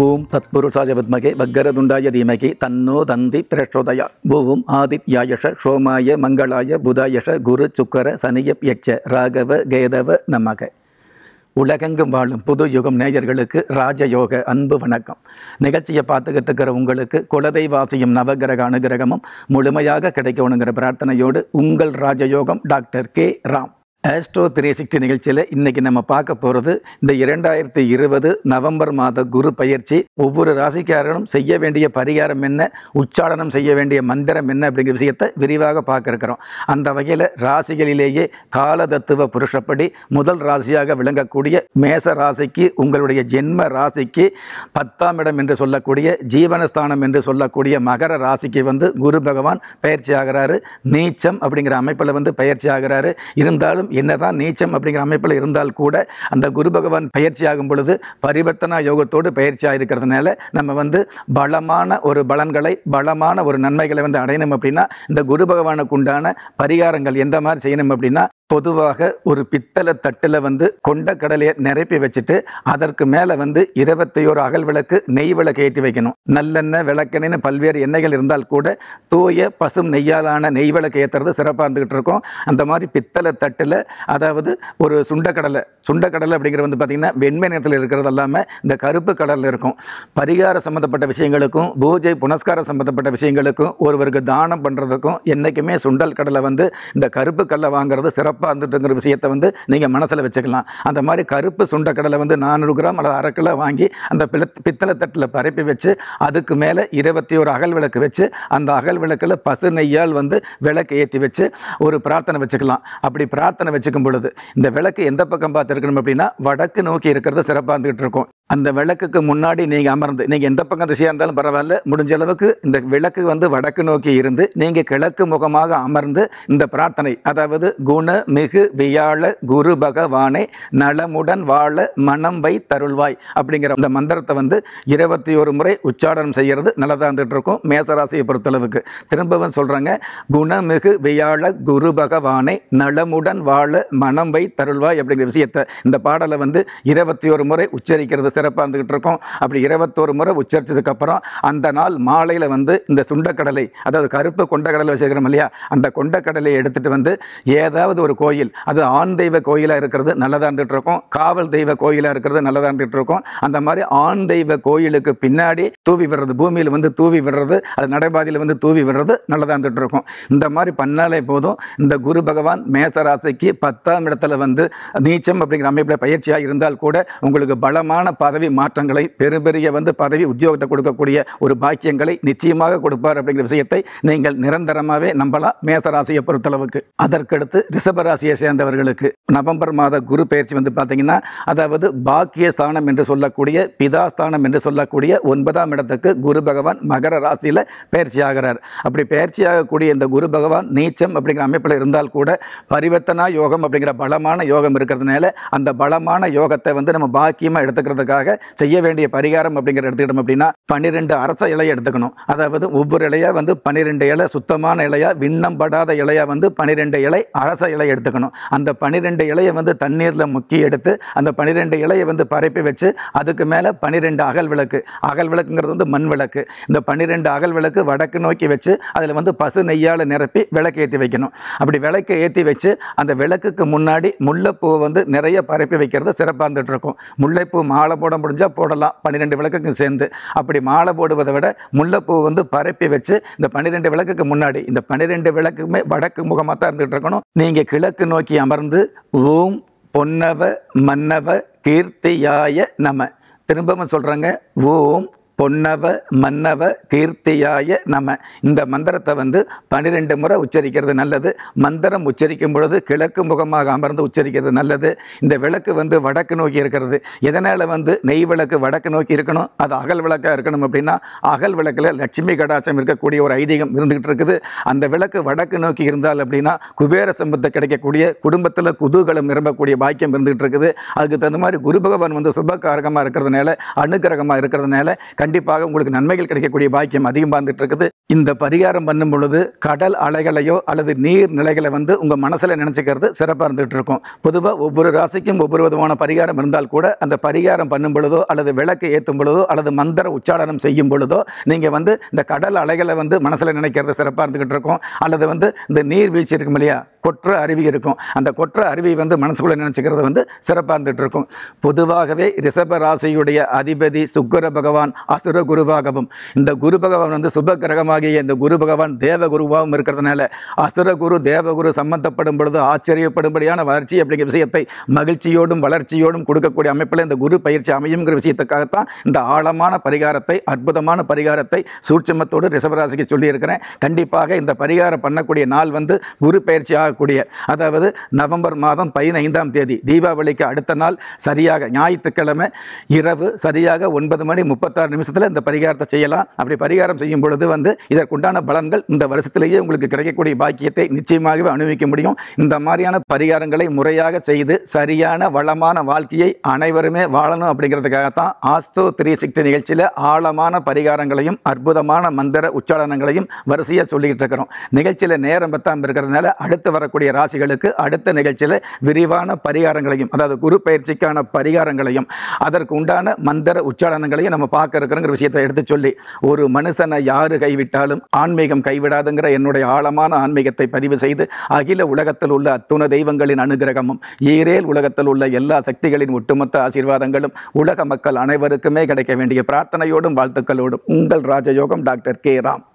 Bum Tatpuru Sajavadmake, Bagaradundaya Dimake, Tanno Dandi Prestodaya, Bum Adityayasha, Shomaya, Mangalaya, Budayasha, Guru Chukara, Saniya Yakcha, Ragava, Gaidava, Namake. உலகெங்கும் வாழும் புது யுகம் நேயர்களுக்கு ராஜ யோக அன்பு வணக்கம். நிகழ்ச்சியை பார்த்துக்கிட்டு உங்களுக்கு குலதெய்வாசியும் நவகிரக அனுகிரகமும் முழுமையாக கிடைக்கணுங்கிற பிரார்த்தனையோடு உங்கள் ராஜயோகம் டாக்டர் கே ராம். ஆஸ்ட்ரோ 360 நிகழ்ச்சியில் இன்றைக்கி நம்ம பார்க்க போகிறது இந்த 2020 நவம்பர் மாத குரு பயிற்சி, ஒவ்வொரு ராசிக்காரர்களும் செய்ய வேண்டிய பரிகாரம் என்ன, உச்சாரணம் செய்ய வேண்டிய மந்திரம் என்ன அப்படிங்கிற விஷயத்தை விரிவாக பார்க்க இருக்கிறோம். அந்த வகையில் ராசிகளிலேயே காலதத்துவ புருஷப்படி முதல் ராசியாக விளங்கக்கூடிய மேச ராசிக்கு, உங்களுடைய ஜென்ம ராசிக்கு 10ஆம் இடம் என்று சொல்லக்கூடிய ஜீவனஸ்தானம் என்று சொல்லக்கூடிய மகர ராசிக்கு குரு பகவான் பயிற்சி ஆகிறாரு. நீச்சம் அப்படிங்கிற அமைப்பில் பயிற்சி ஆகிறாரு. இருந்தாலும் என்னதான் நீச்சம் அப்படிங்கிற அமைப்பில் இருந்தால் கூட அந்த குரு பகவான் பயிற்சி ஆகும் பொழுது பரிவர்த்தனா யோகத்தோடு பயிற்சி ஆகிருக்கிறதுனால நம்ம பலமான ஒரு பலன்களை, பலமான ஒரு நன்மைகளை அடையணும் அப்படின்னா இந்த குரு பகவானுக்கு உண்டான பரிகாரங்கள் எந்த மாதிரி செய்யணும் அப்படின்னா, பொதுவாக ஒரு பித்தளை தட்டில் கொண்ட கடலையை நிரப்பி வச்சுட்டு அதற்கு மேலே 21 அகல் விளக்கு, நெய் விளக்கு ஏற்றி வைக்கணும். நல்லெண்ணெய், விளக்கெண்ணு பல்வேறு எண்ணெய்கள் இருந்தால் கூட தூய பசும் நெய்யாலான நெய் விளக்கு ஏற்றுறது சிறப்பாக இருந்துக்கிட்டு இருக்கும். அந்த மாதிரி பித்தளை தட்டில், அதாவது ஒரு சுண்டக்கடலை அப்படிங்கிறது பார்த்திங்கன்னா வெண்மை நிறத்தில் இருக்கிறது எல்லாமே இந்த கருப்பு கடலில் இருக்கும். பரிகார சம்மந்தப்பட்ட விஷயங்களுக்கும் பூஜை புனஸ்கார சம்மந்தப்பட்ட விஷயங்களுக்கும் ஒருவருக்கு தானம் பண்ணுறதுக்கும் என்றைக்குமே சுண்டல் கடலை இந்த கருப்பு கடலை வாங்குறது சிறப்பு வந்துட்டுங்கிற விஷயத்தை நீங்கள் மனசில் வச்சுக்கலாம். அந்த மாதிரி கருப்பு சுண்டக்கடலை 400 கிராம் அல்லது அரை கிலோ வாங்கி அந்த பித்தளை தட்டில் பரப்பி வச்சு அதுக்கு மேலே 21 அகல் விளக்கு வச்சு அந்த அகல் விளக்கில் பசு நெய்யால் விளக்கு ஏற்றி வச்சு ஒரு பிரார்த்தனை வச்சுக்கலாம். அப்படி பிரார்த்தனை வச்சுக்கும் பொழுது இந்த விளக்கு எந்த பக்கம் பார்த்துருக்கணும் அப்படின்னா வடக்கு நோக்கி இருக்கிறது சிறப்பாக இருந்துகிட்டு இருக்கும். அந்த விளக்குக்கு முன்னாடி நீங்கள் அமர்ந்து, நீங்கள் எந்த பக்கம் திசையாக இருந்தாலும் பரவாயில்ல, முடிஞ்ச அளவுக்கு இந்த விளக்கு வடக்கு நோக்கி இருந்து நீங்கள் கிழக்கு முகமாக அமர்ந்து இந்த பிரார்த்தனை, அதாவது குண மிகு வியாழ குரு பகவானே நலமுடன் வாழ மனம் வை தருள்வாய் அப்படிங்கிற அந்த மந்திரத்தை 21 முறை உச்சாரணம் செய்கிறது நல்லதாக இருந்துகிட்டு இருக்கும் மேசராசியை பொறுத்தளவுக்கு. திரும்பவும் சொல்கிறாங்க, குணமிகு வியாழ குரு பகவானே நலமுடன் வாழ மனம் வை தருள்வாய் அப்படிங்கிற விஷயத்தை இந்த பாடலை 21 முறை உச்சரிக்கிறது சிறப்பாக இருந்துகிட்டு இருக்கும். அப்படி 21 முறை உச்சரித்ததுக்கப்புறம் அந்த நாள் மாலையில் இந்த சுண்டக்கடலை, அதாவது கருப்பு கொண்டக்கடலை வச்சுக்கிறோம் இல்லையா, அந்த கொண்டக்கடலையை எடுத்துகிட்டு ஏதாவது ஒரு கோயில், அது ஆண் தெய்வ கோயிலாக இருக்கிறது நல்லதாக இருந்துகிட்டு இருக்கும், காவல் தெய்வ கோயிலாக இருக்கிறது நல்லதாக இருந்துகிட்டு இருக்கும். அந்த மாதிரி ஆண் தெய்வ கோயிலுக்கு பின்னாடி தூவி விடுறது, பூமியில் தூவி விடுறது, அது நடைபாதையில் தூவி விடுறது நல்லதாக இருந்துகிட்டு இருக்கும். இந்த மாதிரி பண்ணாலே போதும் இந்த குரு பகவான் மேசராசிக்கு 10ஆம் இடத்துல நீச்சம் அப்படிங்கிற அமைப்பில் பயிற்சியாக இருந்தால் கூட உங்களுக்கு பலமான பதவி மாற்றங்களை, பெரிய பதவி உத்தியோகத்தை கொடுக்கக்கூடிய ஒரு பாக்கியங்களை நிச்சயமாக கொடுப்பார் அப்படிங்கிற விஷயத்தை நீங்கள் நிரந்தரமாகவே நம்பலாம் மேசராசியை பொறுத்தளவுக்கு. அதற்கடுத்து ரிஷபராசியை சேர்ந்தவர்களுக்கு நவம்பர் மாத குரு பயிற்சி பார்த்தீங்கன்னா, அதாவது பாக்கியஸ்தானம் என்று சொல்லக்கூடிய, பிதாஸ்தானம் என்று சொல்லக்கூடிய 9ஆம் இடத்துக்கு குரு பகவான் மகர ராசியில் பயிற்சி ஆகிறார். அப்படி பயிற்சி ஆகக்கூடிய இந்த குரு பகவான் நீச்சம் அப்படிங்கிற அமைப்பில் இருந்தால் கூட பரிவர்த்தனா யோகம் அப்படிங்கிற பலமான யோகம் இருக்கிறதுனால அந்த பலமான யோகத்தை நம்ம பாக்கியமாக எடுத்துக்கிறதுக்காக செய்ய வேண்டிய பரிகாரம் அப்படிங்கிற எடுத்துக்கிட்டோம் அப்படின்னா 12 அரச இலையை எடுத்துக்கணும். அதாவது ஒவ்வொரு இலையாக 12 இலை, சுத்தமான இலையாக, விண்ணம்படாத இலையாக 12 இலை அரச இலை எடுத்துக்கணும். அந்த 12 இலையை தண்ணீரில் முக்கி எடுத்து அந்த 12 இலையை பரப்பி வச்சு அதுக்கு மேலே 12 அகல் விளக்கு, அகல் விளக்குங்கிறது மண் விளக்கு, இந்த 12 அகல் விளக்கு வடக்கு நோக்கி வச்சு அதில் பசு நெய்யால் நிரப்பி விளக்கு ஏற்றி வைக்கணும். அப்படி விளக்கை ஏற்றி வச்சு அந்த விளக்குக்கு முன்னாடி முல்லைப்பூ நிறைய பரப்பி வைக்கிறது சிறப்பாக இருந்துகிட்டு இருக்கும். முல்லைப்பூ மாலை போட முடிஞ்சால் போடலாம் 12 விளக்குக்கும் சேர்ந்து. அப்படி மாலை போடுவதை விட முல்லைப்பூ பரப்பி வச்சு இந்த 12 விளக்குக்கு முன்னாடி, இந்த 12 விளக்குமே வடக்கு முகமாக தான் இருந்துகிட்டு இருக்கணும். நீங்கள் கிழக்கு நோக்கி அமர்ந்து ஓம் பொன்னவ மன்னவ கீர்த்தியாய நம. திரும்பவும் சொல்கிறாங்க, ஓம் பொன்னவ மன்னவ கீர்த்தியாய நம. இந்த மந்திரத்தை 12 முறை உச்சரிக்கிறது நல்லது. மந்திரம் உச்சரிக்கும் பொழுது கிழக்கு முகமாக அமர்ந்து உச்சரிக்கிறது நல்லது. இந்த விளக்கு வடக்கு நோக்கி இருக்கிறது. எதனால் நெய் விளக்கு வடக்கு நோக்கி இருக்கணும், அது அகல் விளக்காக இருக்கணும் அப்படின்னா அகல் விளக்கில் லட்சுமி கடாட்சம் இருக்கக்கூடிய ஒரு ஐதீகம் இருந்துகிட்டு இருக்குது. அந்த விளக்கு வடக்கு நோக்கி இருந்தால் அப்படின்னா குபேர சம்பத்தை கிடைக்கக்கூடிய, குடும்பத்தில் குதூகலம் நிரம்பக்கூடிய பாக்கியம் இருந்துகிட்டு இருக்குது. அதுக்கு தகுந்த மாதிரி குரு பகவான் சுபகாரகமாக இருக்கிறதுனால, அனுகிரகமாக இருக்கிறதுனால கண்டிப்பாக உங்களுக்கு நன்மைகள் கிடைக்கக்கூடிய பாக்கியம் அதிகம் பார்த்துட்டு இருக்குது. இந்த பரிகாரம் பண்ணும் பொழுது கடல் அலைகளையோ அல்லது நீர் நிலைகளை வந்து உங்கள் மனசில் நினச்சிக்கிறது சிறப்பாக இருந்துகிட்டு இருக்கும். பொதுவாக ஒவ்வொரு ராசிக்கும் ஒவ்வொரு விதமான பரிகாரம் இருந்தால் கூட அந்த பரிகாரம் பண்ணும் பொழுதோ அல்லது விளக்கு ஏற்றும் பொழுதோ அல்லது மந்திர உச்சாரணம் செய்யும் பொழுதோ நீங்கள் வந்து இந்த கடல் அலைகளை வந்து மனசில் நினைக்கிறது சிறப்பாக இருந்துகிட்டு இருக்கும். அல்லது வந்து இந்த நீர் வீழ்ச்சி இருக்கும் இல்லையா, கொற்ற அருவி இருக்கும், அந்த கொற்ற அருவி வந்து மனசுக்குள்ளே நினச்சிக்கிறது வந்து சிறப்பாக இருந்துகிட்டு இருக்கும். பொதுவாகவே ரிஷப ராசியுடைய அதிபதி சுக்கிர பகவான் அசுர குருவாகவும், இந்த குரு பகவான் வந்து சுப கிரகமாகிய இந்த குரு பகவான் தேவகுருவாகவும் இருக்கிறதுனால அசுர குரு தேவகுரு சம்பந்தப்படும் பொழுது ஆச்சரியப்படும்படியான வளர்ச்சி அப்படிங்கிற விஷயத்தை மகிழ்ச்சியோடும் வளர்ச்சியோடும் கொடுக்கக்கூடிய அமைப்பில் இந்த குரு பயிற்சி அமையுங்கிற விஷயத்துக்காகத்தான் இந்த ஆழமான பரிகாரத்தை, அற்புதமான பரிகாரத்தை சூட்சமத்தோடு ரிஷபராசிக்கு சொல்லியிருக்கிறேன். கண்டிப்பாக இந்த பரிகாரம் பண்ணக்கூடிய நாள் வந்து குரு பயிற்சி ஆகக்கூடிய, அதாவது நவம்பர் மாதம் 15ஆம் தேதி தீபாவளிக்கு அடுத்த நாள், சரியாக ஞாயிற்றுக்கிழமை இரவு சரியாக 9:36 இந்த பரிகாரத்தை செய்யலாம். அப்படி பரிகாரம் செய்யும் பொழுது வந்து இதற்குண்டான பலன்கள் இந்த வருஷத்திலேயே உங்களுக்கு கிடைக்கக்கூடிய பாக்கியத்தை நிச்சயமாகவே அனுபவிக்க முடியும். இந்த மாதிரியான பரிகாரங்களை முறையாக செய்து சரியான வளமான வாழ்க்கையை அனைவருமே வாழணும் அப்படிங்கிறதுக்காகத்தான் ஆஸ்தோ 360 நிகழ்ச்சியில் ஆழமான பரிகாரங்களையும் அற்புதமான மந்திர உச்சாரணங்களையும் வரிசையாக சொல்லிக்கிட்டு இருக்கிறோம். நிகழ்ச்சியில் நேரம் 10 இருக்கிறதுனால அடுத்து வரக்கூடிய ராசிகளுக்கு அடுத்த நிகழ்ச்சியில் விரிவான பரிகாரங்களையும், அதாவது குரு பயிற்சிக்கான பரிகாரங்களையும் அதற்கு உண்டான மந்திர உச்சாரணங்களையும் நம்ம பார்க்க இருக்கிறோங்கிற விஷயத்தை எடுத்து சொல்லி, ஒரு மனுஷனை யாரு கைவிட்டாலும் ஆன்மீகம் கைவிடாதுங்கிற என்னுடைய ஆழமான ஆன்மீகத்தை பதிவு செய்து அகில உலகத்தில் உள்ள அத்துணை தெய்வங்களின் அனுகிரகமும் ஈரேல் உலகத்தில் உள்ள எல்லா சக்திகளின் ஒட்டுமொத்த ஆசீர்வாதங்களும் உலக மக்கள் அனைவருக்குமே கிடைக்க வேண்டிய பிரார்த்தனையோடும் வாழ்த்துக்களோடும் உங்கள் ராஜயோகம் டாக்டர் கே. ராம்.